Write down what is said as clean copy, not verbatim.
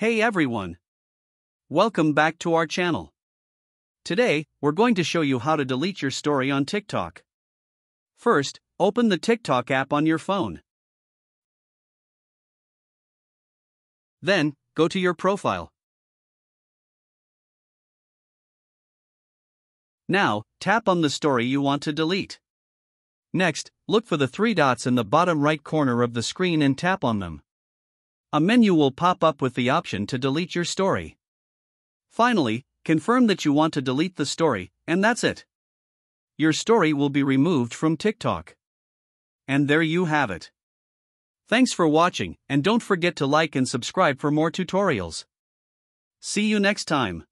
Hey everyone! Welcome back to our channel. Today, we're going to show you how to delete your story on TikTok. First, open the TikTok app on your phone. Then, go to your profile. Now, tap on the story you want to delete. Next, look for the three dots in the bottom right corner of the screen and tap on them. A menu will pop up with the option to delete your story. Finally, confirm that you want to delete the story, and that's it. Your story will be removed from TikTok. And there you have it. Thanks for watching, and don't forget to like and subscribe for more tutorials. See you next time.